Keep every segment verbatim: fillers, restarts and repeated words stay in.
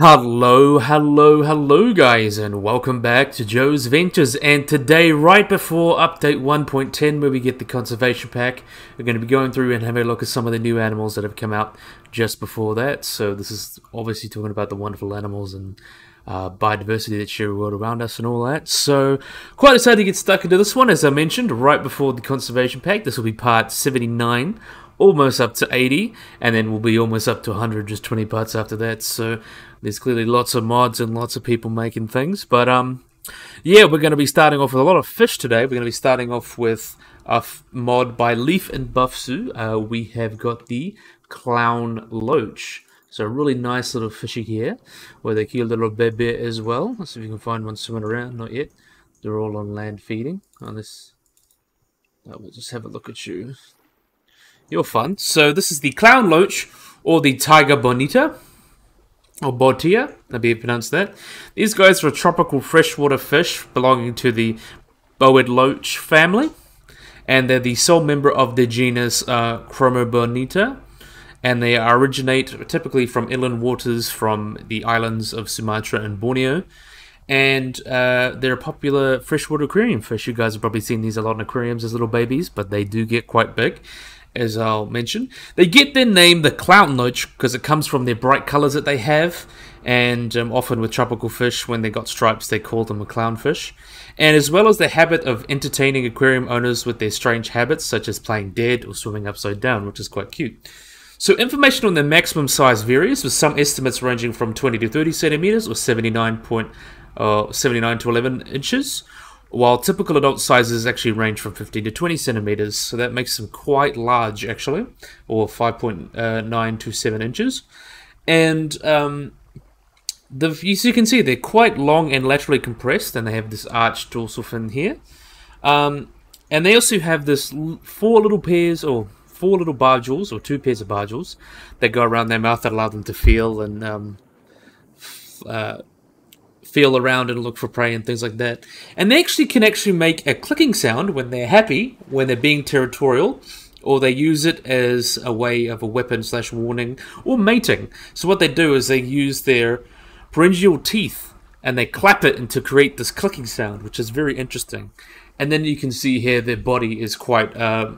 Hello, hello, hello guys, and welcome back to Joe's Ventures. And today, right before update one point ten, where we get the conservation pack, we're going to be going through and having a look at some of the new animals that have come out just before that. So this is obviously talking about the wonderful animals and uh, biodiversity that share the world around us and all that. So quite excited to get stuck into this one. As I mentioned, right before the conservation pack, this will be part seventy-nine. Almost up to eighty, and then we'll be almost up to one hundred, just twenty parts after that. So there's clearly lots of mods and lots of people making things. But um, yeah, we're going to be starting off with a lot of fish today. We're going to be starting off with a mod by Leaf and Buffzoo. Uh, we have got the Clown Loach. So a really nice little fishy here, with a cute little bebe as well. Let's see if we can find one swimming around. Not yet. They're all on land feeding. Unless, oh, we'll just have a look at you. You're fun. So this is the Clown Loach, or the Tiger Bonita, or Botia, that'd be pronounced that. These guys are a tropical freshwater fish belonging to the Boed Loach family, and they're the sole member of the genus uh, Chromobotia, and they originate typically from inland waters from the islands of Sumatra and Borneo. And uh, they're a popular freshwater aquarium fish. You guys have probably seen these a lot in aquariums as little babies, but they do get quite big. As I'll mention, they get their name the Clown Loach because it comes from their bright colors that they have, and um, often with tropical fish, when they got stripes, they call them a clownfish. And as well as the habit of entertaining aquarium owners with their strange habits, such as playing dead or swimming upside down, which is quite cute. So information on their maximum size varies, with some estimates ranging from twenty to thirty centimeters or seventy-nine point uh, seventy-nine to eleven inches. While typical adult sizes actually range from fifteen to twenty centimeters, so that makes them quite large actually, or five point nine to seven inches. And um, the, as you can see, they're quite long and laterally compressed, and they have this arched dorsal fin here. Um, and they also have this four little pairs, or four little bardules, or two pairs of bardules, that go around their mouth that allow them to feel and um, uh, feel around and look for prey and things like that. And they actually can actually make a clicking sound when they're happy, when they're being territorial, or they use it as a way of a weapon slash warning or mating. So what they do is they use their pharyngeal teeth and they clap it and to create this clicking sound, which is very interesting. And then you can see here their body is quite uh,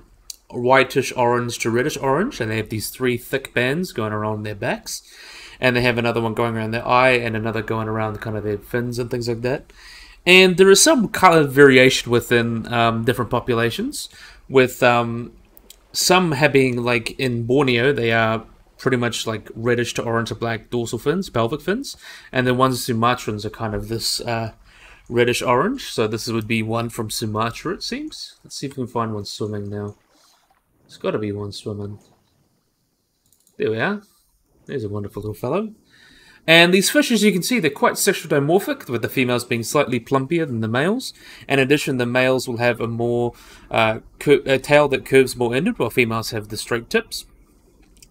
whitish orange to reddish orange, and they have these three thick bands going around their backs. And they have another one going around their eye and another going around kind of their fins and things like that. And there is some color variation within um, different populations, with um, some having, like in Borneo, they are pretty much like reddish to orange or black dorsal fins, pelvic fins. And the ones Sumatrans are kind of this uh, reddish orange. So this would be one from Sumatra, it seems. Let's see if we can find one swimming now. There's got to be one swimming. There we are. He's a wonderful little fellow. And these fish, as you can see, they're quite sexually dimorphic, with the females being slightly plumpier than the males. In addition, the males will have a more uh, a tail that curves more ended, while females have the straight tips.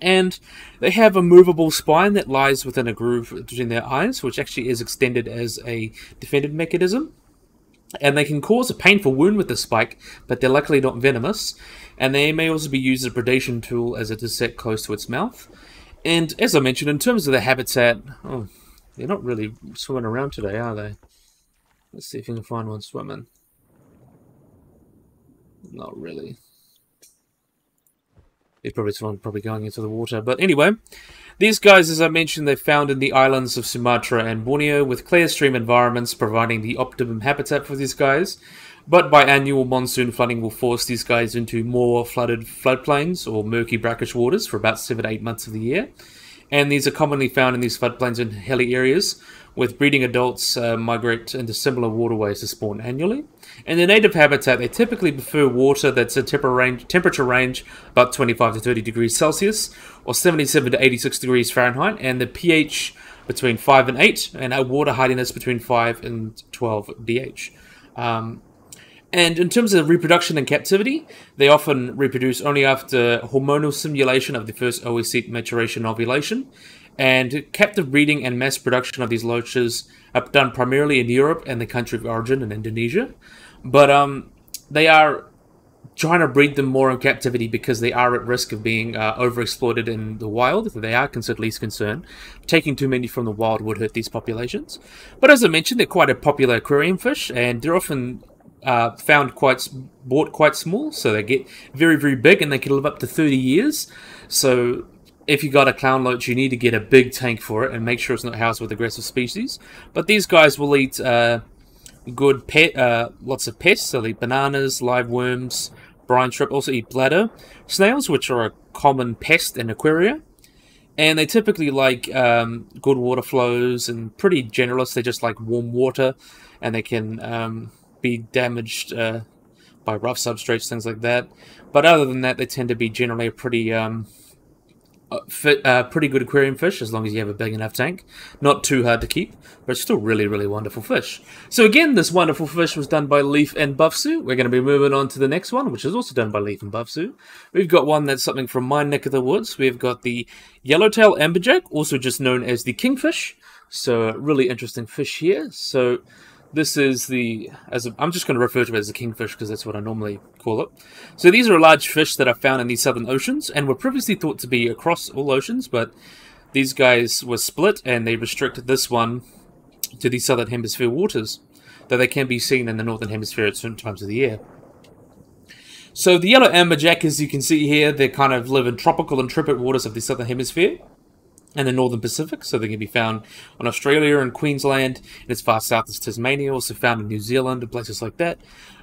And they have a movable spine that lies within a groove between their eyes, which actually is extended as a defensive mechanism. And they can cause a painful wound with the spike, but they're luckily not venomous. And they may also be used as a predation tool as it is set close to its mouth. And as I mentioned, in terms of the habitat, oh, they're not really swimming around today, are they? Let's see if we can find one swimming. Not really. There's probably someone probably going into the water. But anyway, these guys, as I mentioned, they're found in the islands of Sumatra and Borneo, with clear stream environments providing the optimum habitat for these guys. But biannual monsoon flooding will force these guys into more flooded floodplains, or murky brackish waters, for about seven to eight months of the year. And these are commonly found in these floodplains in hilly areas, with breeding adults uh, migrate into similar waterways to spawn annually. In their native habitat, they typically prefer water that's a temper range, temperature range about twenty-five to thirty degrees Celsius, or seventy-seven to eighty-six degrees Fahrenheit, and the pH between five and eight, and a water hardiness between five and twelve D H. Um, And in terms of reproduction in captivity, they often reproduce only after hormonal stimulation of the first oocyte maturation and ovulation. And captive breeding and mass production of these loaches are done primarily in Europe and the country of origin in Indonesia. But um, they are trying to breed them more in captivity because they are at risk of being uh, overexploited in the wild. They are considered least concern. Taking too many from the wild would hurt these populations. But as I mentioned, they're quite a popular aquarium fish, and they're often uh, found quite bought quite small, so they get very, very big, and they can live up to thirty years. So if you got a clown loach, you need to get a big tank for it and make sure it's not housed with aggressive species. But these guys will eat uh, good pet, uh, lots of pests. So they eat bananas, live worms, brine shrimp. Also eat bladder snails, which are a common pest in aquaria. And they typically like um, good water flows and pretty generalist. They just like warm water, and they can um, be damaged uh, by rough substrates, things like that. But other than that, they tend to be generally a pretty... Um, Uh, fit, uh, pretty good aquarium fish, as long as you have a big enough tank. Not too hard to keep, but still really, really wonderful fish. So again, this wonderful fish was done by Leaf and Buffzoo. We're going to be moving on to the next one, which is also done by Leaf and Buffzoo. We've got one that's something from my neck of the woods. We've got the yellowtail amberjack, also just known as the kingfish. So really interesting fish here. So this is the, as a, I'm just going to refer to it as the kingfish because that's what I normally call it. So these are large fish that are found in the southern oceans and were previously thought to be across all oceans, but these guys were split and they restricted this one to the southern hemisphere waters, though they can be seen in the northern hemisphere at certain times of the year. So the yellow amberjack, as you can see here, they kind of live in tropical and temperate waters of the southern hemisphere and the northern Pacific, so they can be found on Australia and Queensland, and as far south as Tasmania, also found in New Zealand and places like that.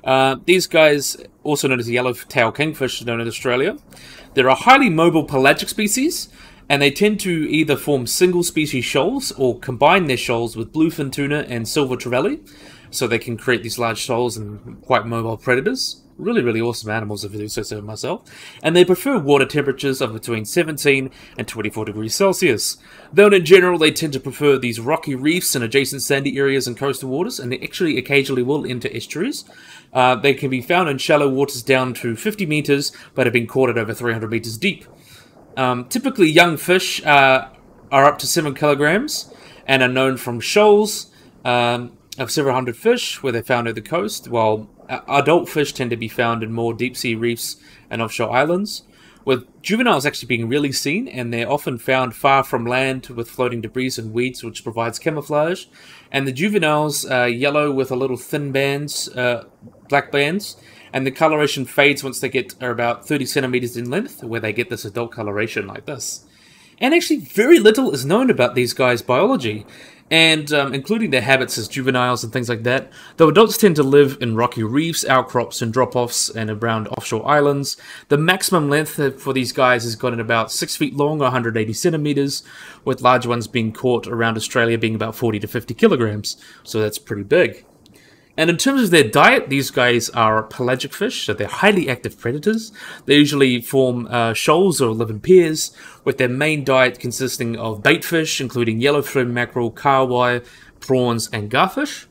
Uh, these guys, also known as the yellowtail kingfish, known in Australia, they're a highly mobile pelagic species, and they tend to either form single species shoals or combine their shoals with bluefin tuna and silver trevelli, so they can create these large shoals and quite mobile predators. Really, really awesome animals, if I do say so myself. And they prefer water temperatures of between seventeen and twenty-four degrees Celsius. Though in general, they tend to prefer these rocky reefs and adjacent sandy areas and coastal waters, and they actually occasionally will enter estuaries. Uh, they can be found in shallow waters down to fifty meters, but have been caught at over three hundred meters deep. Um, typically, young fish uh, are up to seven kilograms and are known from shoals um, of several hundred fish where they're found near the coast, while adult fish tend to be found in more deep-sea reefs and offshore islands, with juveniles actually being rarely seen, and they're often found far from land with floating debris and weeds, which provides camouflage. And the juveniles are yellow with a little thin bands, uh, black bands, and the coloration fades once they get are about thirty centimeters in length, where they get this adult coloration like this. And actually, very little is known about these guys' biology, and um, including their habits as juveniles and things like that, though adults tend to live in rocky reefs, outcrops and drop-offs and around offshore islands. The maximum length for these guys has gotten about six feet long, one hundred eighty centimeters, with large ones being caught around Australia being about forty to fifty kilograms, so that's pretty big. And in terms of their diet, these guys are pelagic fish, so they're highly active predators. They usually form uh, shoals or live in pairs, with their main diet consisting of bait fish, including yellowfin mackerel, carwai, prawns, and garfish.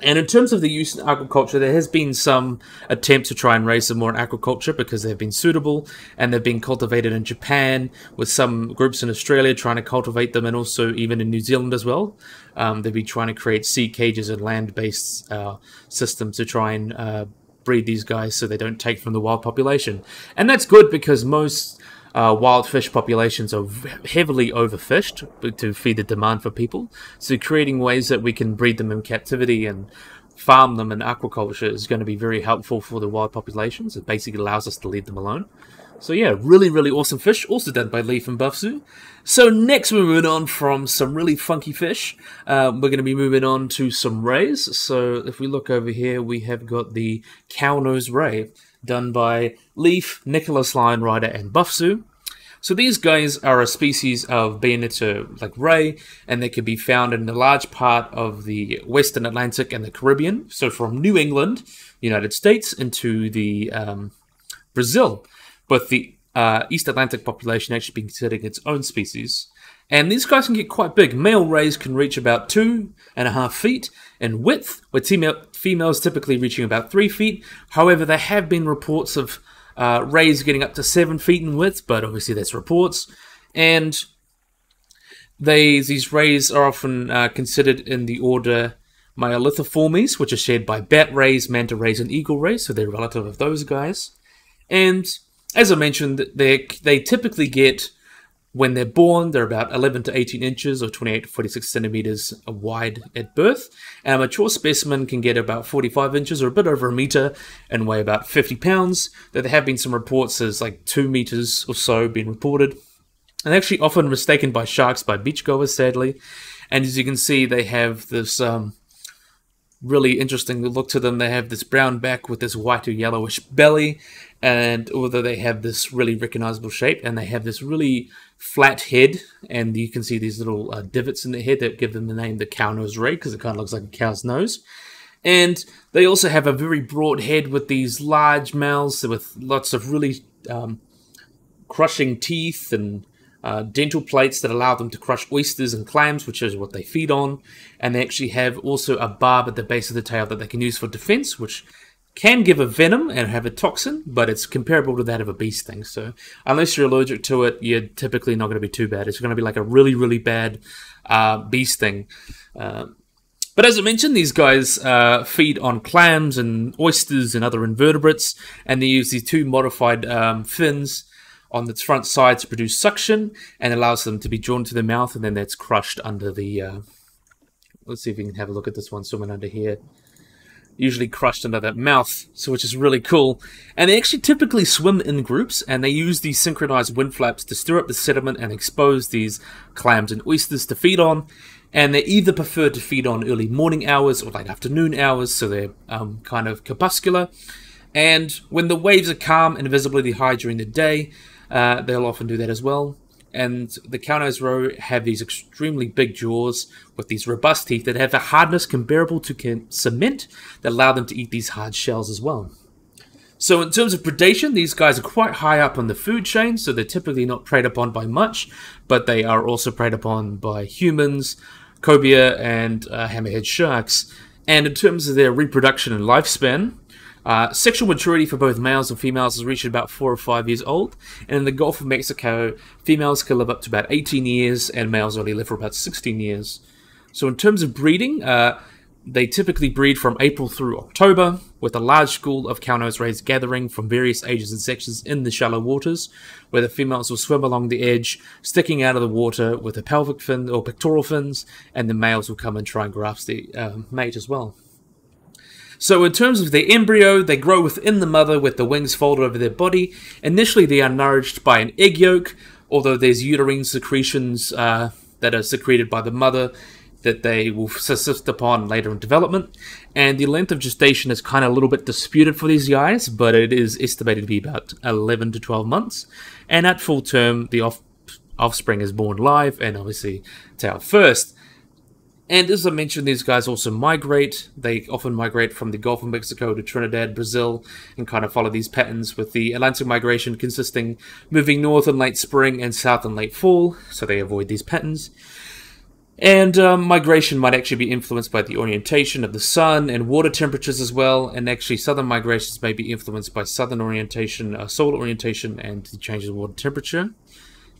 And in terms of the use in aquaculture, there has been some attempts to try and raise them more in aquaculture because they've been suitable, and they've been cultivated in Japan, with some groups in Australia trying to cultivate them, and also even in New Zealand as well. Um, they've been trying to create sea cages and land-based uh, systems to try and uh, breed these guys so they don't take from the wild population. And that's good because most uh, wild fish populations are heavily overfished to feed the demand for people. So creating ways that we can breed them in captivity and farm them in aquaculture is going to be very helpful for the wild populations. It basically allows us to leave them alone. So yeah, really, really awesome fish, also done by Leaf and Buffzoo. So next we're moving on from some really funky fish. Uh, we're going to be moving on to some rays. So if we look over here, we have got the cownose ray, done by Leaf, NicholasLionRider, and Buffzoo. So these guys are a species of Bayonetter like ray, and they can be found in a large part of the Western Atlantic and the Caribbean. So from New England, United States, into the um, Brazil. But the uh, East Atlantic population actually being considered its own species. And these guys can get quite big. Male rays can reach about two and a half feet in width, with females typically reaching about three feet. However, there have been reports of uh, rays getting up to seven feet in width, but obviously that's reports. And they, these rays are often uh, considered in the order Myliobatiformes, which are shared by bat rays, manta rays, and eagle rays, so they're relative of those guys. And as I mentioned, they they typically get, when they're born, they're about eleven to eighteen inches or twenty-eight to forty-six centimeters wide at birth. And a mature specimen can get about forty-five inches or a bit over a meter and weigh about fifty pounds. Though there have been some reports as like two meters or so being reported. And actually often mistaken by sharks by beachgoers, sadly. And as you can see, they have this um, really interesting look to them. They have this brown back with this white or yellowish belly. And although they have this really recognizable shape, and they have this really flat head, and you can see these little uh, divots in the head that give them the name the cownose ray, because it kind of looks like a cow's nose. And they also have a very broad head with these large mouths with lots of really um, crushing teeth and uh, dental plates that allow them to crush oysters and clams, which is what they feed on. And they actually have also a barb at the base of the tail that they can use for defense, which can give a venom and have a toxin, but it's comparable to that of a bee sting. So unless you're allergic to it, you're typically not going to be too bad. It's going to be like a really, really bad uh, bee sting. Uh, but as I mentioned, these guys uh, feed on clams and oysters and other invertebrates, and they use these two modified um, fins on its front side to produce suction, and allows them to be drawn to the mouth, and then that's crushed under the... Uh, let's see if we can have a look at this one swimming under here. Usually crushed under that mouth, so which is really cool. And they actually typically swim in groups, and they use these synchronized wind flaps to stir up the sediment and expose these clams and oysters to feed on. And they either prefer to feed on early morning hours or late afternoon hours, so they're um, kind of crepuscular. And when the waves are calm and visibility high during the day, uh, they'll often do that as well. And the cownose ray have these extremely big jaws with these robust teeth that have a hardness comparable to cement that allow them to eat these hard shells as well. So in terms of predation, these guys are quite high up on the food chain, so they're typically not preyed upon by much, but they are also preyed upon by humans, cobia, and uh, hammerhead sharks. And in terms of their reproduction and lifespan, Uh, sexual maturity for both males and females has reached about four or five years old, and in the Gulf of Mexico, females can live up to about eighteen years, and males only live for about sixteen years. So in terms of breeding, uh, they typically breed from April through October, with a large school of cownose rays gathering from various ages and sections in the shallow waters, where the females will swim along the edge, sticking out of the water with a pelvic fin or pectoral fins, and the males will come and try and grasp their uh, mate as well. So in terms of their embryo, they grow within the mother with the wings folded over their body. Initially, they are nourished by an egg yolk, although there's uterine secretions uh, that are secreted by the mother that they will subsist upon later in development. And the length of gestation is kind of a little bit disputed for these guys, but it is estimated to be about eleven to twelve months. And at full term, the off offspring is born live and obviously tail first. And as I mentioned, these guys also migrate. They often migrate from the Gulf of Mexico to Trinidad, Brazil, and kind of follow these patterns, with the Atlantic migration consisting moving north in late spring and south in late fall, so they avoid these patterns. And um, migration might actually be influenced by the orientation of the sun and water temperatures as well, and actually southern migrations may be influenced by southern orientation, uh, solar orientation, and the changes in water temperature.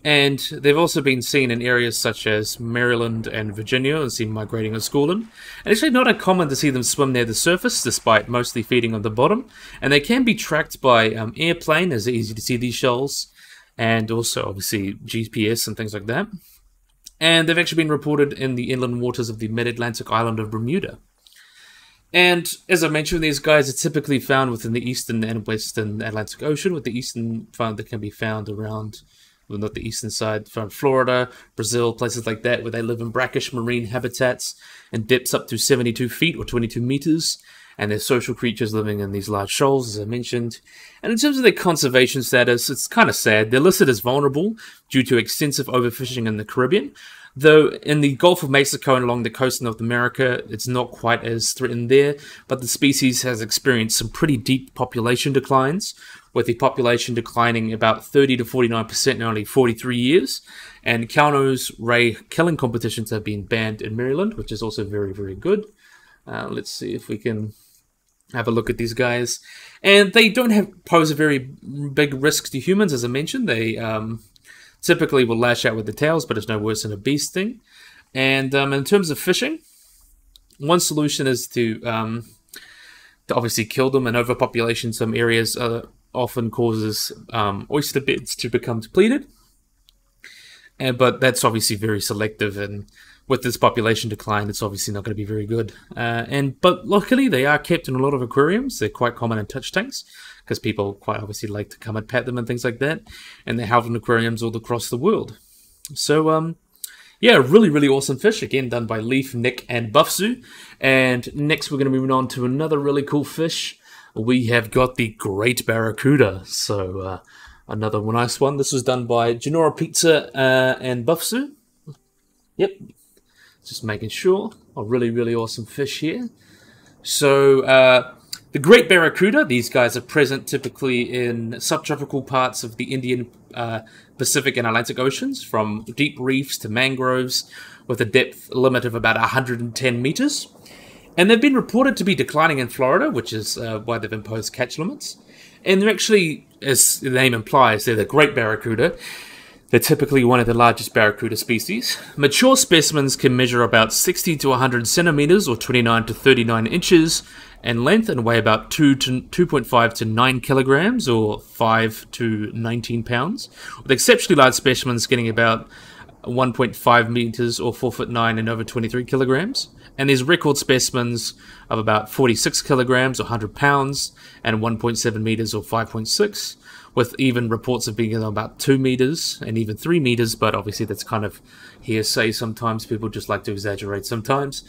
And they've also been seen in areas such as Maryland and Virginia, and seen migrating on schooling. And actually not uncommon to see them swim near the surface, despite mostly feeding on the bottom. And they can be tracked by um, airplane, as it's easy to see these shells, and also obviously G P S and things like that. And they've actually been reported in the inland waters of the mid-Atlantic island of Bermuda. And as I mentioned, these guys are typically found within the eastern and western Atlantic Ocean, with the eastern found that can be found around... well, not the eastern side, from Florida, Brazil, places like that, where they live in brackish marine habitats and depths up to seventy-two feet or twenty-two meters. And they're social creatures living in these large shoals, as I mentioned. And in terms of their conservation status, it's kind of sad. They're listed as vulnerable due to extensive overfishing in the Caribbean. Though in the Gulf of Mexico and along the coast of North America, it's not quite as threatened there, but the species has experienced some pretty deep population declines, with the population declining about thirty to forty-nine percent in only forty-three years. And cownose ray killing competitions have been banned in Maryland, which is also very, very good. Uh, let's see if we can have a look at these guys. And they don't have, pose a very big risk to humans, as I mentioned. They... Um, typically will lash out with the tails, but it's no worse than a bee sting. And um, in terms of fishing, one solution is to um, to obviously kill them, and overpopulation in some areas uh, often causes um, oyster beds to become depleted. And, but that's obviously very selective, and with this population decline, it's obviously not going to be very good. Uh, and But luckily, they are kept in a lot of aquariums. They're quite common in touch tanks, because people quite obviously like to come and pet them and things like that. And they're held in aquariums all across the world. So, um, yeah, really, really awesome fish. Again, done by Leaf, Nick, and Buffzoo. And next, we're going to be moving on to another really cool fish. We have got the great barracuda. So, uh, another nice one. This was done by GiornoPizza uh, and Buffzoo. Yep. Just making sure. A really, really awesome fish here. So, uh, the great barracuda, these guys are present typically in subtropical parts of the Indian, uh, Pacific and Atlantic Oceans, from deep reefs to mangroves, with a depth limit of about one hundred ten meters. And they've been reported to be declining in Florida, which is uh, why they've imposed catch limits. And they're actually, as the name implies, they're the great barracuda. They're typically one of the largest barracuda species. Mature specimens can measure about sixty to one hundred centimeters, or twenty-nine to thirty-nine inches in length, and weigh about two to two point five to nine kilograms, or five to nineteen pounds, with exceptionally large specimens getting about one point five meters, or four foot nine and over twenty-three kilograms. And there's record specimens of about forty-six kilograms, or one hundred pounds, and one point seven meters, or five point six. With even reports of being about two meters and even three meters, but obviously that's kind of hearsay. Sometimes people just like to exaggerate. Sometimes,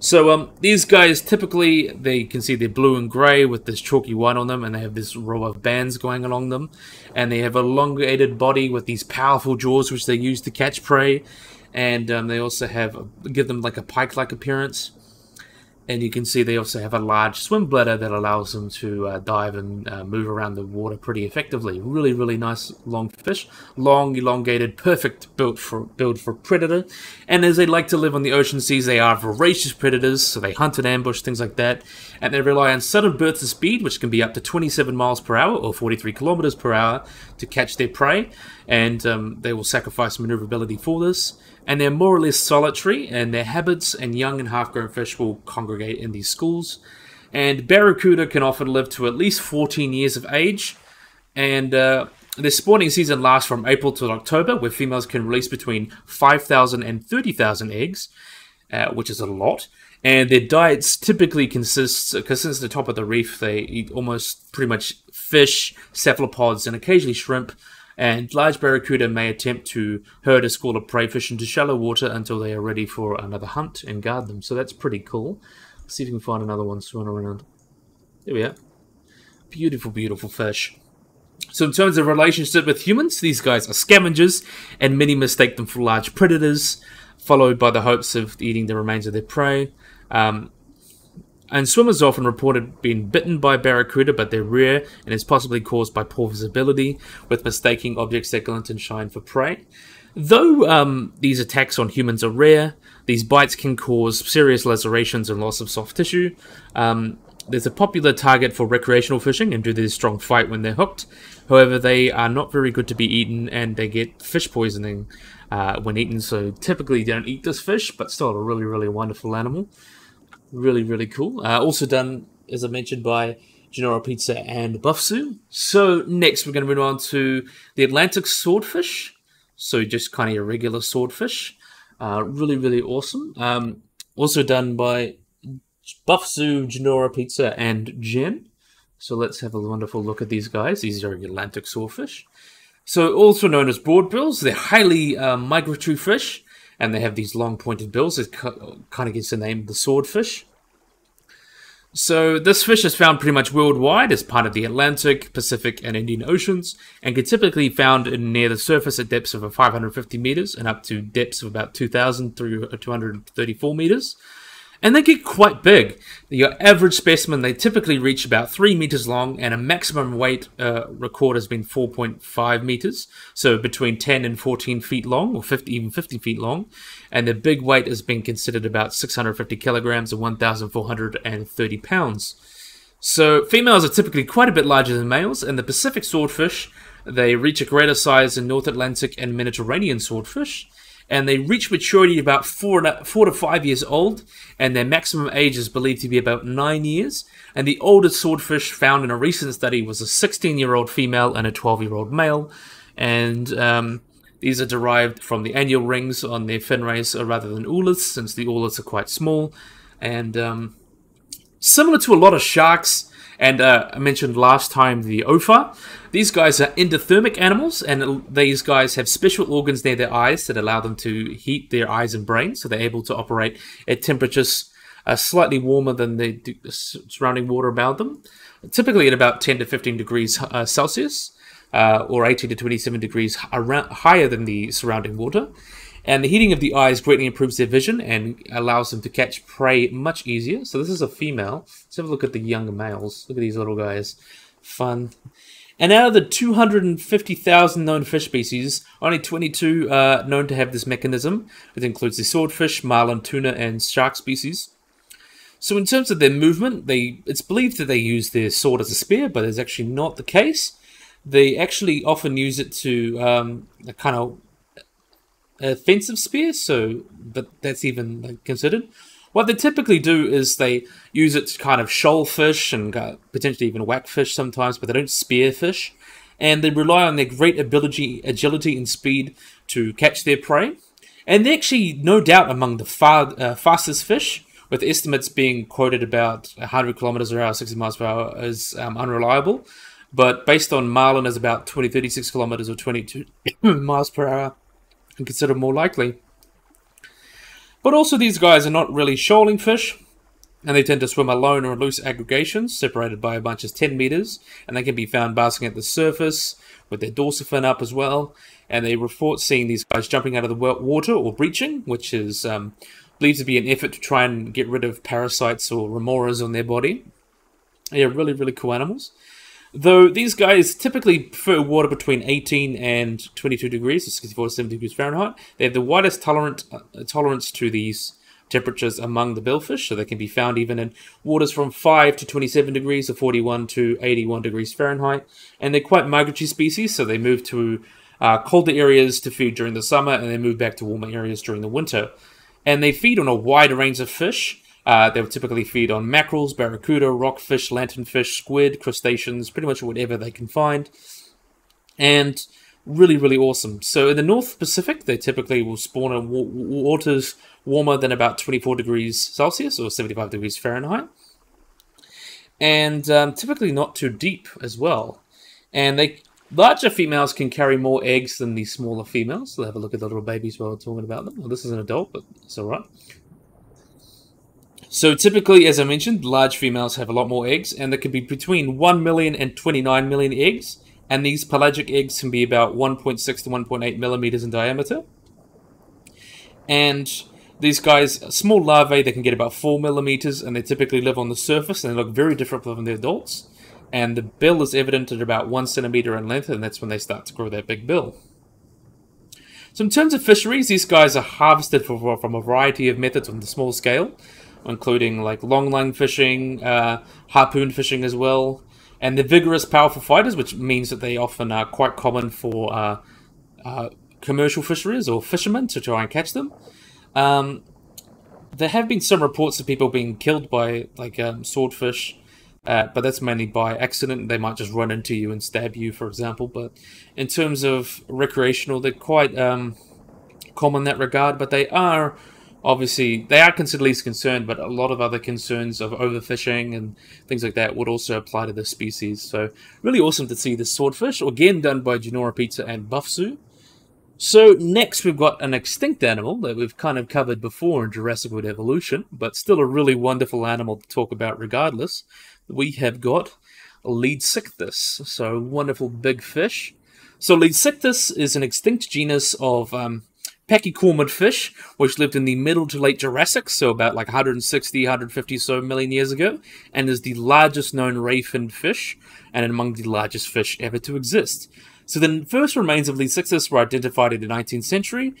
so um, these guys typically, they can see they're blue and grey with this chalky white on them, and they have this row of bands going along them, and they have an elongated body with these powerful jaws which they use to catch prey, and um, they also have give them like a pike-like appearance. And you can see they also have a large swim bladder that allows them to uh, dive and uh, move around the water pretty effectively. Really, really nice long fish. Long, elongated, perfect build for, build for predator. And as they like to live on the ocean seas, they are voracious predators, so they hunt and ambush, things like that. And they rely on sudden bursts of speed, which can be up to twenty-seven miles per hour, or forty-three kilometers per hour, to catch their prey. And um, they will sacrifice maneuverability for this. And they're more or less solitary, and their habits and young and half-grown fish will congregate in these schools. And barracuda can often live to at least fourteen years of age, and uh, their spawning season lasts from April to October, where females can release between five thousand and thirty thousand eggs, uh, which is a lot. And their diets typically consists, because since the top of the reef, they eat almost pretty much fish, cephalopods, and occasionally shrimp. And large barracuda may attempt to herd a school of prey fish into shallow water until they are ready for another hunt and guard them. So that's pretty cool. Let's see if we can find another one swimming around. There we are. Beautiful, beautiful fish. So in terms of relationship with humans, these guys are scavengers, and many mistake them for large predators, followed by the hopes of eating the remains of their prey. Um, And swimmers are often reported being bitten by barracuda, but they're rare, and it's possibly caused by poor visibility, with mistaking objects that glint and shine for prey. Though um, these attacks on humans are rare, these bites can cause serious lacerations and loss of soft tissue. Um, there's a popular target for recreational fishing, and do their strong fight when they're hooked. However, they are not very good to be eaten, and they get fish poisoning uh, when eaten, so typically they don't eat this fish, but still a really, really wonderful animal. Really, really cool. Uh, also done, as I mentioned, by GiornoPizza and Buffzoo. So next we're going to move on to the Atlantic swordfish. So just kind of your regular swordfish. Uh, really, really awesome. Um, also done by Buffzoo, GiornoPizza, and Jen. So let's have a wonderful look at these guys. These are Atlantic swordfish. So also known as broadbills. They're highly uh, migratory fish. And they have these long pointed bills. It kind of gets the name the swordfish. So this fish is found pretty much worldwide as part of the Atlantic, Pacific, and Indian Oceans, and can typically be found in near the surface at depths of five hundred fifty meters and up to depths of about two thousand through two hundred thirty-four meters. And they get quite big. Your average specimen, they typically reach about three meters long, and a maximum weight uh, record has been four point five meters, so between ten and fourteen feet long, or fifty, even fifty feet long. And the big weight has been considered about six hundred fifty kilograms, or one thousand four hundred thirty pounds. So females are typically quite a bit larger than males, and the Pacific swordfish, they reach a greater size in North Atlantic and Mediterranean swordfish. and they reach maturity about four to, four to five years old, and their maximum age is believed to be about nine years. And the oldest swordfish found in a recent study was a sixteen-year-old female and a twelve-year-old male, and um, these are derived from the annual rings on their fin rays rather than ooliths, since the ooliths are quite small, and um, similar to a lot of sharks. And uh, I mentioned last time the Ophir. These guys are endothermic animals, and these guys have special organs near their eyes that allow them to heat their eyes and brain, so they're able to operate at temperatures uh, slightly warmer than the surrounding water around them, typically at about ten to fifteen degrees uh, Celsius, uh, or eighteen to twenty-seven degrees around, higher than the surrounding water. And the heating of the eyes greatly improves their vision and allows them to catch prey much easier. So this is a female. Let's have a look at the younger males. Look at these little guys. Fun. And out of the two hundred fifty thousand known fish species, only twenty-two are known to have this mechanism. It includes the swordfish, marlin, tuna, and shark species. So in terms of their movement, they it's believed that they use their sword as a spear, but it's actually not the case. They actually often use it to um, kind of... offensive spear, so but that's even considered. What they typically do is they use it to kind of shoal fish and potentially even whack fish sometimes, but they don't spear fish, and they rely on their great ability, agility, and speed to catch their prey. And they're actually no doubt among the far, uh, fastest fish, with estimates being quoted about one hundred kilometers per hour, sixty miles per hour is um, unreliable, but based on marlin is about twenty, thirty-six kilometers or twenty-two miles per hour. And consider more likely. But also these guys are not really shoaling fish, and they tend to swim alone or in loose aggregations separated by a bunch of ten meters, and they can be found basking at the surface with their dorsal fin up as well, and they report seeing these guys jumping out of the water or breaching, which is um, believed to be an effort to try and get rid of parasites or remoras on their body. They are really, really cool animals. Though these guys typically prefer water between eighteen and twenty-two degrees, or sixty-four to seventy degrees Fahrenheit. They have the widest tolerant, uh, tolerance to these temperatures among the billfish, so they can be found even in waters from five to twenty-seven degrees, or forty-one to eighty-one degrees Fahrenheit. And they're quite migratory species, so they move to uh, colder areas to feed during the summer, and they move back to warmer areas during the winter. And they feed on a wide range of fish. Uh, they would typically feed on mackerels, barracuda, rockfish, lanternfish, squid, crustaceans, pretty much whatever they can find. And really, really awesome. So in the North Pacific, they typically will spawn in wa waters warmer than about twenty-four degrees Celsius or seventy-five degrees Fahrenheit. And um, typically not too deep as well. And they larger females can carry more eggs than the smaller females. So have a look at the little babies while we're talking about them. Well, this is an adult, but it's all right. So typically, as I mentioned, large females have a lot more eggs, and there can be between one million and twenty-nine million eggs, and these pelagic eggs can be about one point six to one point eight millimeters in diameter. And these guys, small larvae, they can get about four millimeters, and they typically live on the surface, and they look very different from the adults. And the bill is evident at about one centimeter in length, and that's when they start to grow their big bill. So in terms of fisheries, these guys are harvested from a variety of methods on the small scale, including like longline fishing, uh, harpoon fishing as well, and the vigorous, powerful fighters, which means that they often are quite common for uh, uh, commercial fisheries or fishermen to try and catch them. Um, there have been some reports of people being killed by like um, swordfish, uh, but that's mainly by accident. They might just run into you and stab you, for example. But in terms of recreational, they're quite um, common in that regard, but they are... Obviously, they are considered least concerned, but a lot of other concerns of overfishing and things like that would also apply to this species. So, really awesome to see this swordfish, again done by GiornoPizza and Buffzoo. So, next we've got an extinct animal that we've kind of covered before in Jurassic World Evolution, but still a really wonderful animal to talk about regardless. We have got Leadsichthys, so wonderful big fish. So, Leadsichthys is an extinct genus of... Um, pachycormid fish, which lived in the middle to late Jurassic, so about like one hundred sixty, one hundred fifty so million years ago, and is the largest known ray-finned fish, and among the largest fish ever to exist. So the first remains of Leadsichthys were identified in the nineteenth century,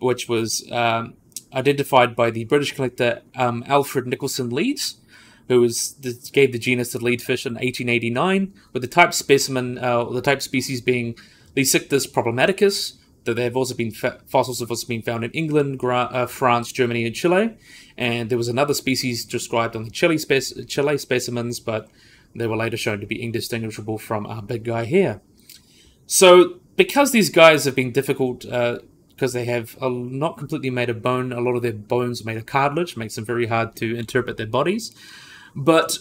which was um, identified by the British collector um, Alfred Nicholson Leeds, who was gave the genus the leadfish in eighteen eighty-nine, with the type specimen, uh, the type species being Leadsichthys problematicus, that there have also been fossils have also been found in England, Gra uh, France, Germany, and Chile. And there was another species described on the Chile, spec Chile specimens, but they were later shown to be indistinguishable from our big guy here. So because these guys have been difficult, uh, because they have a, not completely made of bone, a lot of their bones are made of cartilage, makes them very hard to interpret their bodies. But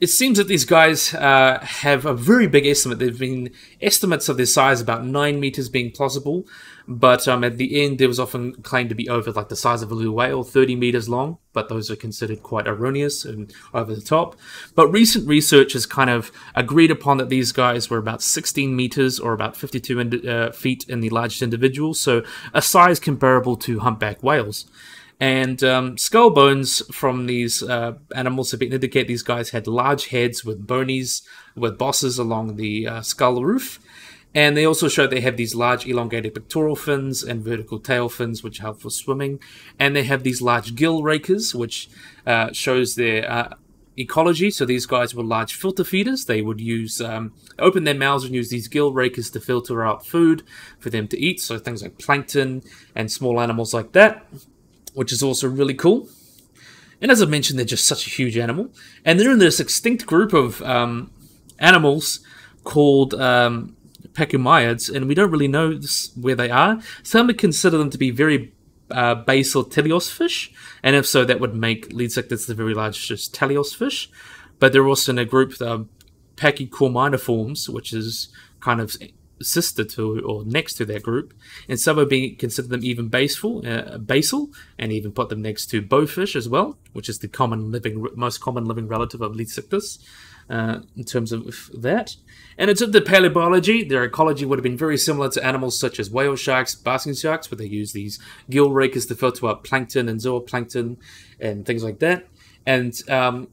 it seems that these guys uh, have a very big estimate. There have been estimates of their size, about nine meters being plausible, but um, at the end there was often claimed to be over like the size of a blue whale, thirty meters long, but those are considered quite erroneous and over the top. But recent research has kind of agreed upon that these guys were about sixteen meters or about fifty-two feet in the largest individual, so a size comparable to humpback whales. And um, skull bones from these uh, animals have been indicate these guys had large heads with bonies, with bosses along the uh, skull roof. And they also show they have these large elongated pectoral fins and vertical tail fins, which help for swimming. And they have these large gill rakers, which uh, shows their uh, ecology. So these guys were large filter feeders. They would use um, open their mouths and use these gill rakers to filter out food for them to eat. So things like plankton and small animals like that, which is also really cool. And as I mentioned, they're just such a huge animal. And they're in this extinct group of um, animals called um, pachymiids, and we don't really know this, where they are. Some would consider them to be very uh, basal teleos fish, and if so, that would make leadsectors the very largest teleos fish. But they're also in a group, the Pachycorminiformes, which is kind of sister to or next to that group, and some are being considered them even basal, uh, basal, and even put them next to bowfish as well, which is the common living, most common living relative of leadsectors uh, in terms of that. And in terms of paleobiology, their ecology would have been very similar to animals such as whale sharks, basking sharks, where they use these gill rakers to filter out plankton and zooplankton and things like that. And um,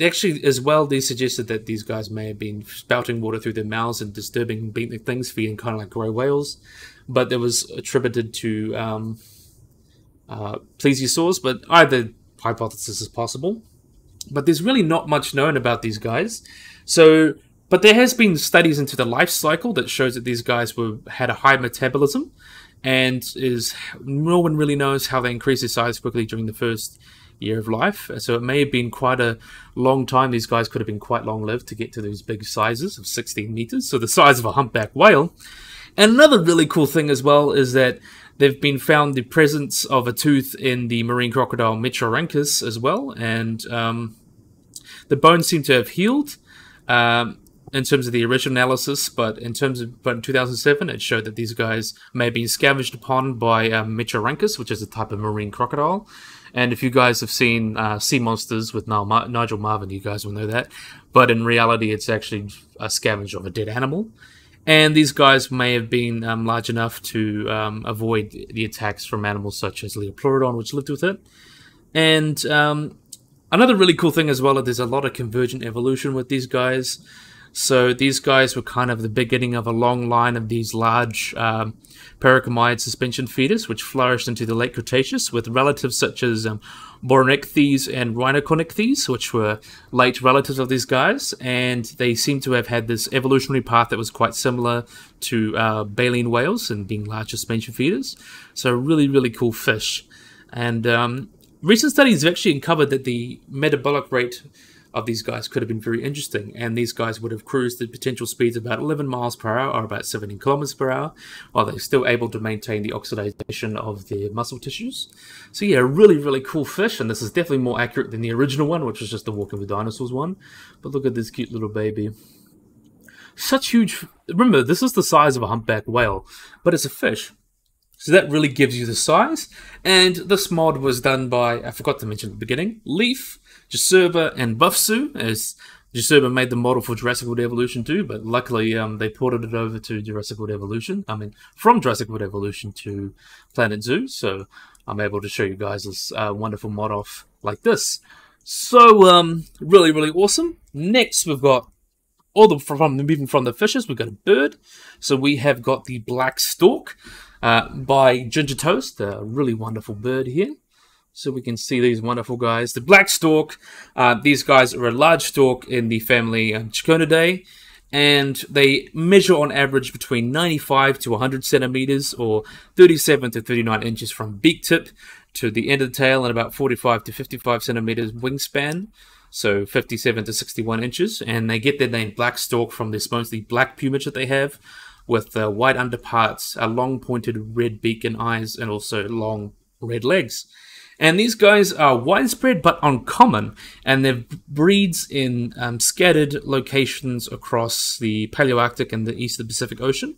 actually, as well, they suggested that these guys may have been spouting water through their mouths and disturbing benthic things, feeding kind of like grey whales. But that was attributed to um, uh, plesiosaurs, but either hypothesis is possible. But there's really not much known about these guys. So, but there has been studies into the life cycle that shows that these guys were had a high metabolism, and is no one really knows how they increase their size quickly during the first year of life. So it may have been quite a long time. These guys could have been quite long-lived to get to those big sizes of sixteen meters, so the size of a humpback whale. And another really cool thing as well is that they've been found the presence of a tooth in the marine crocodile Metriorhynchus as well, and um, the bones seem to have healed um, in terms of the original analysis, but in terms of but in two thousand seven, it showed that these guys may have been scavenged upon by um, Metriorhynchus, which is a type of marine crocodile. And if you guys have seen uh, Sea Monsters with Nigel Marvin, you guys will know that. But in reality, it's actually a scavenge of a dead animal. And these guys may have been um, large enough to um, avoid the attacks from animals such as Leopleurodon, which lived with it. And um, another really cool thing as well, that there's a lot of convergent evolution with these guys. So these guys were kind of the beginning of a long line of these large um, pachymiid suspension feeders, which flourished into the late Cretaceous with relatives such as um, Bornecthes and Rhinoconecthes, which were late relatives of these guys. And they seem to have had this evolutionary path that was quite similar to uh, baleen whales and being large suspension feeders. So really, really cool fish. And um, recent studies have actually uncovered that the metabolic rate of these guys could have been very interesting, and these guys would have cruised at potential speeds of about eleven miles per hour or about seventeen kilometers per hour, while they're still able to maintain the oxidation of their muscle tissues. So yeah, really, really cool fish, and this is definitely more accurate than the original one, which was just the Walking with Dinosaurs one. But look at this cute little baby. Such huge... Remember, this is the size of a humpback whale, but it's a fish. So that really gives you the size, and this mod was done by, I forgot to mention at the beginning, Leaf, Jurassic, and Buffzoo, as Jurassic made the model for Jurassic World Evolution too, but luckily um, they ported it over to Jurassic World Evolution, I mean, from Jurassic World Evolution to Planet Zoo, so I'm able to show you guys this uh, wonderful mod off like this. So, um, really, really awesome. Next, we've got, all the from even from the fishes, we've got a bird, so we have got the Black Stork, Uh, by Ginger Toast, a really wonderful bird here. So we can see these wonderful guys. The Black Stork, uh, these guys are a large stork in the family um, Chiconidae, and they measure on average between ninety-five to one hundred centimeters, or thirty-seven to thirty-nine inches from beak tip to the end of the tail, and about forty-five to fifty-five centimeters wingspan, so fifty-seven to sixty-one inches. And they get their name Black Stork from this mostly black plumage that they have, with uh, white underparts, a long pointed red beak and eyes, and also long red legs. And these guys are widespread but uncommon, and they're breeds in um, scattered locations across the Palearctic and the east of the Pacific Ocean.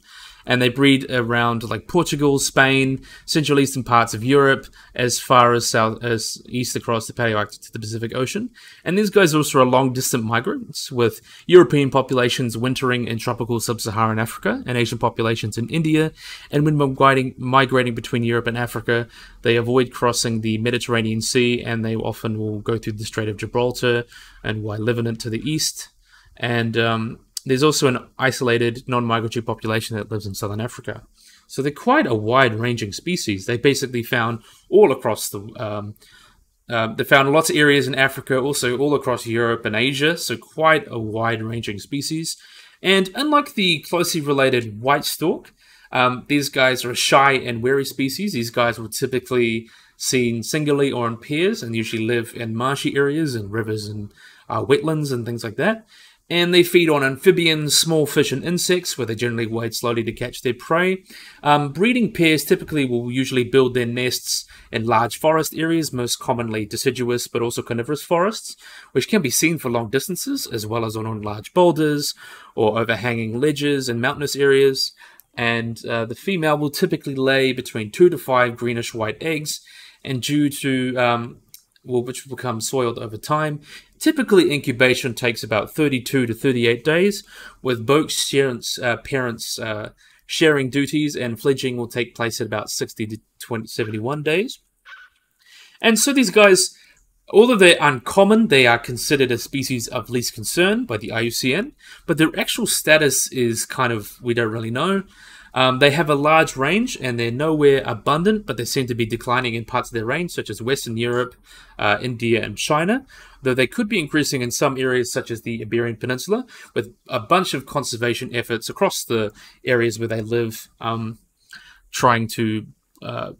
And they breed around like Portugal, Spain, central eastern parts of Europe, as far as south as east across the Palearctic to the Pacific Ocean. And these guys also are long distant migrants, with European populations wintering in tropical sub-Saharan Africa and Asian populations in India. And when migrating, migrating between Europe and Africa, they avoid crossing the Mediterranean Sea, and they often will go through the Strait of Gibraltar and Y Levenant to the east. And um, there's also an isolated non-migratory population that lives in southern Africa. So they're quite a wide-ranging species. They basically found all across the... Um, uh, they found lots of areas in Africa, also all across Europe and Asia, so quite a wide-ranging species. And unlike the closely related white stork, um, these guys are a shy and wary species. These guys were typically seen singly or in pairs, and usually live in marshy areas and rivers and uh, wetlands and things like that. And they feed on amphibians, small fish, and insects, where they generally wade slowly to catch their prey. Um, breeding pairs typically will usually build their nests in large forest areas, most commonly deciduous but also coniferous forests, which can be seen for long distances, as well as on large boulders or overhanging ledges and mountainous areas. And uh, the female will typically lay between two to five greenish-white eggs, and due to... Um, Well, which will become soiled over time. Typically, incubation takes about thirty-two to thirty-eight days, with both parents, uh, parents uh, sharing duties, and fledging will take place at about sixty to seventy-one days. And so these guys, although they're uncommon, they are considered a species of least concern by the I U C N, but their actual status is kind of, we don't really know. Um, they have a large range, and they're nowhere abundant, but they seem to be declining in parts of their range, such as Western Europe, uh, India, and China, though they could be increasing in some areas, such as the Iberian Peninsula, with a bunch of conservation efforts across the areas where they live, um, trying to uh,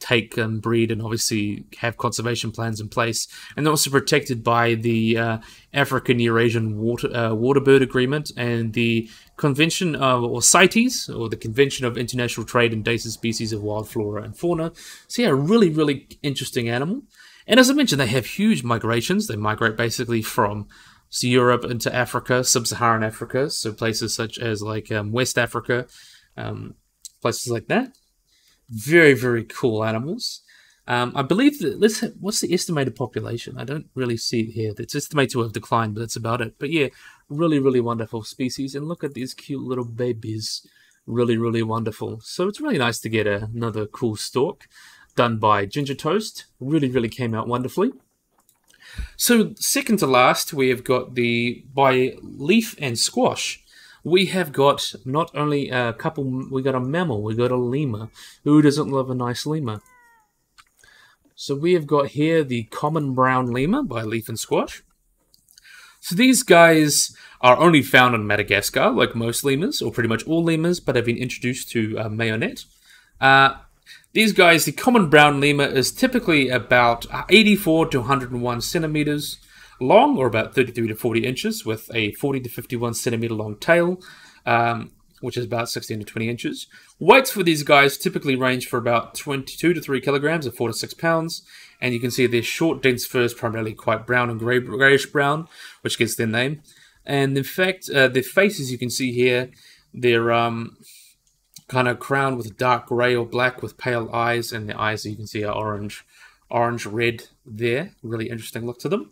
take and breed and obviously have conservation plans in place. And they're also protected by the uh, African-Eurasian Water, uh, Waterbird Agreement and the Convention of, or CITES, or the Convention of International Trade in Invasive Species of Wild Flora and Fauna. So yeah, a really, really interesting animal. And as I mentioned, they have huge migrations. They migrate basically from Europe into Africa, sub-Saharan Africa, so places such as like um, West Africa, um, places like that. Very, very cool animals. Um, I believe that, let's have, what's the estimated population? I don't really see it here. It's estimated to have declined, but that's about it. But yeah, really, really wonderful species. And look at these cute little babies. Really, really wonderful. So it's really nice to get a, another cool stork done by Ginger Toast. Really, really came out wonderfully. So second to last, we have got the, by Leaf and Squash, we have got not only a couple, we got a mammal, we got a lemur. Who doesn't love a nice lemur? So we have got here the common brown lemur by Leaf and Squash. So these guys are only found in Madagascar, like most lemurs, or pretty much all lemurs, but have been introduced to uh, Mayonette. Uh, these guys, the common brown lemur is typically about eighty-four to one hundred and one centimeters long, or about thirty-three to forty inches, with a forty to fifty-one centimeter long tail, um, which is about sixteen to twenty inches. Weights for these guys typically range for about twenty-two to three kilograms, or four to six pounds. And you can see their short, dense fur is primarily quite brown and gray, grayish brown, which gets their name. And in fact, uh, their faces, you can see here, they're um, kind of crowned with dark gray or black with pale eyes, and the eyes, you can see, are orange, orange red there. Really interesting look to them.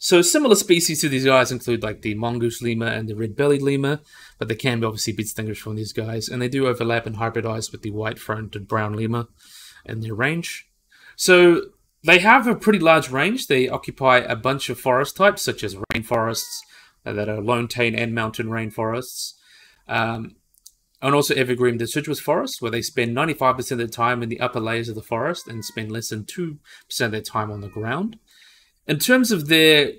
So similar species to these guys include like the mongoose lemur and the red-bellied lemur, but they can obviously be distinguished from these guys, and they do overlap and hybridize with the white-fronted brown lemur in their range. So they have a pretty large range. They occupy a bunch of forest types, such as rainforests uh, that are montane and mountain rainforests, um, and also evergreen deciduous forests, where they spend ninety-five percent of their time in the upper layers of the forest and spend less than two percent of their time on the ground. In terms of their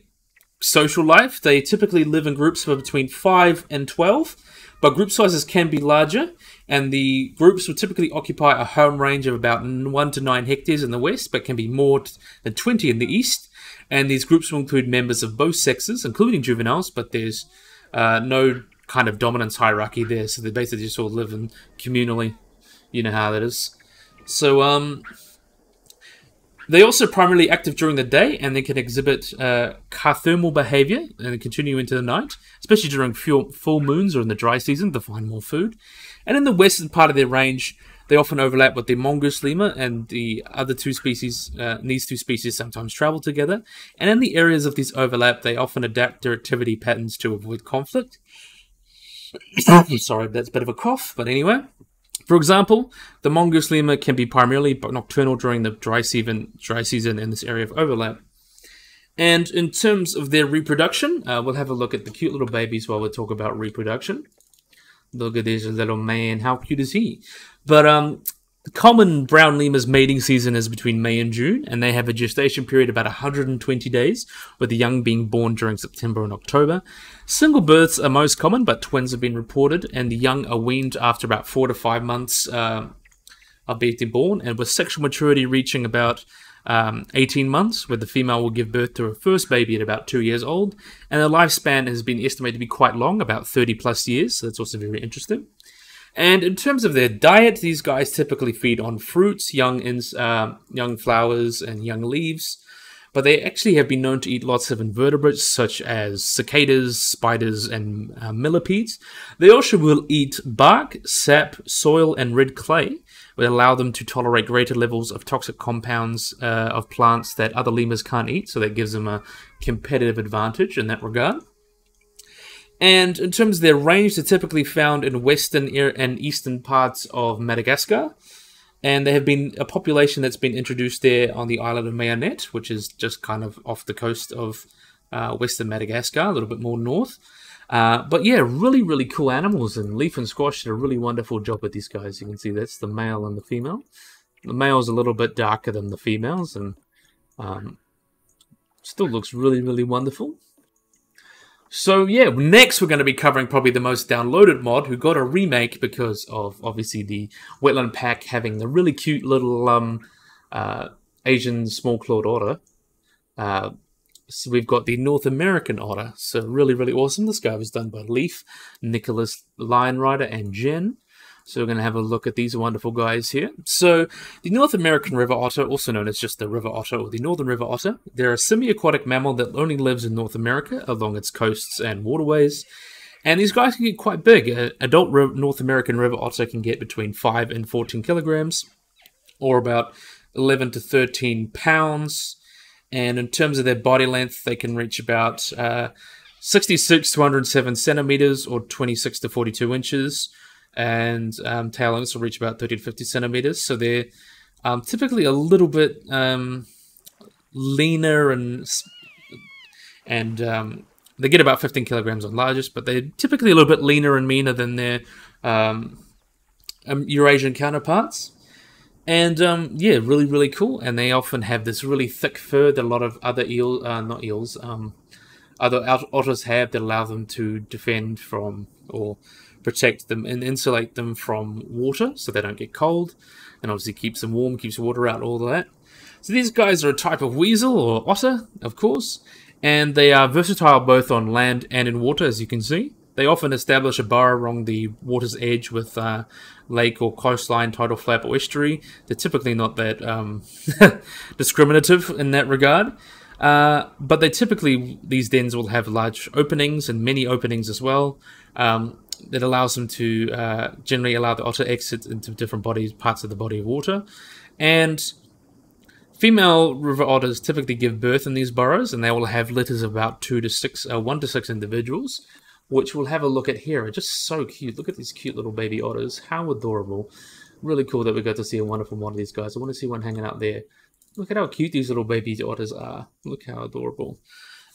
social life. They typically live in groups of between five and twelve, but group sizes can be larger, and the groups will typically occupy a home range of about one to nine hectares in the west, but can be more than twenty in the east. And these groups will include members of both sexes, including juveniles, but there's uh, no kind of dominance hierarchy there, so they basically just all live in communally. You know how that is. So, um... they're also primarily active during the day, and they can exhibit uh, carthermal behavior and continue into the night, especially during full, full moons or in the dry season to find more food. And in the western part of their range, they often overlap with the mongoose lemur, and the other two species, uh, these two species sometimes travel together. And in the areas of this overlap, they often adapt their activity patterns to avoid conflict. I'm sorry, that's a bit of a cough, but anyway. For example, the mongoose lemur can be primarily nocturnal during the dry season, dry season in this area of overlap. And in terms of their reproduction, uh, we'll have a look at the cute little babies while we talk about reproduction. Look at this little man, how cute is he? But um, the common brown lemur's mating season is between May and June, and they have a gestation period of about one hundred twenty days, with the young being born during September and October. Single births are most common, but twins have been reported, and the young are weaned after about four to five months uh, of being born, and with sexual maturity reaching about um, eighteen months, where the female will give birth to her first baby at about two years old, and their lifespan has been estimated to be quite long, about thirty plus years, so that's also very interesting. And in terms of their diet, these guys typically feed on fruits, young, uh, young flowers, and young leaves. But they actually have been known to eat lots of invertebrates, such as cicadas, spiders, and uh, millipedes. They also will eat bark, sap, soil, and red clay, which allow them to tolerate greater levels of toxic compounds uh, of plants that other lemurs can't eat, so that gives them a competitive advantage in that regard. And in terms of their range, they're typically found in western and eastern parts of Madagascar. And they have been a population that's been introduced there on the island of Mayonet, which is just kind of off the coast of uh, western Madagascar, a little bit more north. Uh, but yeah, really, really cool animals. And Leaf and Squash did a really wonderful job with these guys. You can see that's the male and the female. The male's a little bit darker than the females, and um, still looks really, really wonderful. So yeah, next we're going to be covering probably the most downloaded mod, who got a remake because of obviously the Wetland Pack having the really cute little um, uh, Asian small-clawed otter. Uh, so we've got the North American otter, so really, really awesome. This guy was done by Leaf, NicholasLionRider, and Jen. So we're going to have a look at these wonderful guys here. So the North American river otter, also known as just the river otter or the northern river otter, they're a semi-aquatic mammal that only lives in North America along its coasts and waterways. And these guys can get quite big. An adult North American river otter can get between five and fourteen kilograms, or about eleven to thirteen pounds. And in terms of their body length, they can reach about uh, sixty-six to one hundred seven centimeters, or twenty-six to forty-two inches. And um, tail lengths will reach about thirty to fifty centimeters. So they're um, typically a little bit um, leaner, and and um, they get about fifteen kilograms on largest, but they're typically a little bit leaner and meaner than their um, um, Eurasian counterparts. And um, yeah, really, really cool. And they often have this really thick fur that a lot of other eels, uh, not eels, um, other otters have, that allow them to defend from, or protect them and insulate them from water, so they don't get cold, and obviously keeps them warm, keeps water out, all of that. So these guys are a type of weasel or otter, of course, and they are versatile both on land and in water, as you can see. They often establish a burrow along the water's edge with uh, lake or coastline, tidal flap, or estuary. They're typically not that um, discriminative in that regard. Uh, but they typically, these dens will have large openings and many openings as well. Um, that allows them to uh, generally allow the otter exits into different bodies, parts of the body of water. And female river otters typically give birth in these burrows, and they will have litters of about two to six, uh, one to six individuals, which we'll have a look at here. They're just so cute. Look at these cute little baby otters. How adorable. Really cool that we got to see a wonderful one of these guys. I want to see one hanging out there. Look at how cute these little baby otters are. Look how adorable.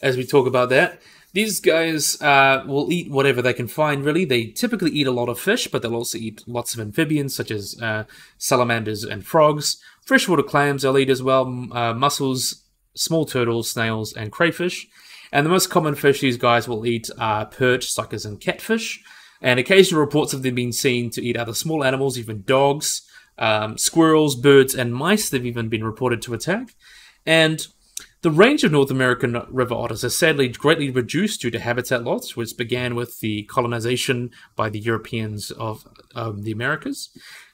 As we talk about that, these guys uh, will eat whatever they can find, really. They typically eat a lot of fish, but they'll also eat lots of amphibians, such as uh, salamanders and frogs. Freshwater clams they'll eat as well, uh, mussels, small turtles, snails, and crayfish. And the most common fish these guys will eat are perch, suckers, and catfish. And occasional reports of them being seen to eat other small animals, even dogs, um, squirrels, birds, and mice. They've even been reported to attack. And the range of North American river otters is sadly greatly reduced due to habitat loss, which began with the colonization by the Europeans of um, the Americas.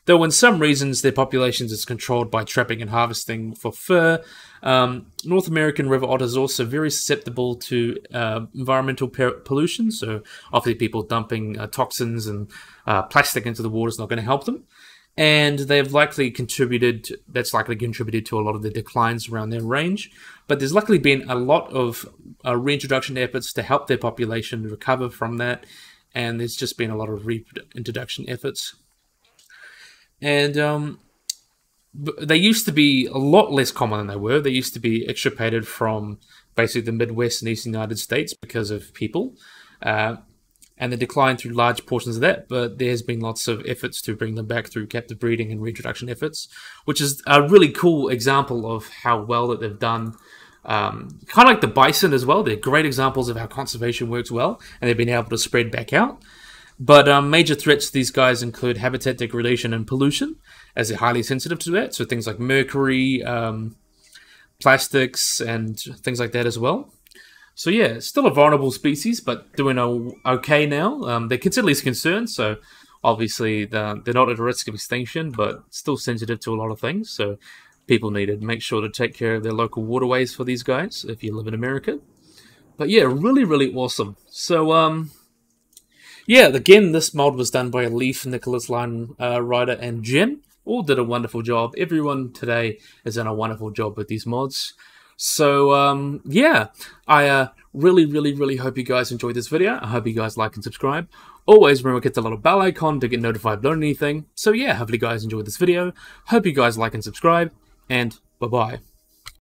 Though in some regions their populations is controlled by trapping and harvesting for fur, um, North American river otters are also very susceptible to uh, environmental pollution. So obviously people dumping uh, toxins and uh, plastic into the water is not going to help them. And they've likely contributed, that's likely contributed to a lot of the declines around their range. But there's luckily been a lot of uh, reintroduction efforts to help their population recover from that. And there's just been a lot of reintroduction efforts. And um, they used to be a lot less common than they were. They used to be extirpated from basically the Midwest and Eastern United States because of people. Uh, and they declined through large portions of that, but there's been lots of efforts to bring them back through captive breeding and reintroduction efforts, which is a really cool example of how well that they've done. Um, kind of like the bison as well. They're great examples of how conservation works well, and they've been able to spread back out. But um, major threats to these guys include habitat degradation and pollution, as they're highly sensitive to that. So things like mercury, um, plastics, and things like that as well. So yeah, still a vulnerable species, but doing okay now. Um, they're considerably concerned, so obviously they're, they're not at risk of extinction, but still sensitive to a lot of things. So people need to make sure to take care of their local waterways for these guys if you live in America. But yeah, really, really awesome. So um, yeah, again, this mod was done by Leaf, NicholasLionRider, uh, and Jim. All did a wonderful job. Everyone today has done a wonderful job with these mods. So, um, yeah, I uh, really, really, really hope you guys enjoyed this video. I hope you guys like and subscribe. Always remember to hit the little bell icon to get notified about anything. So, yeah, hopefully you guys enjoyed this video. Hope you guys like and subscribe, and bye-bye.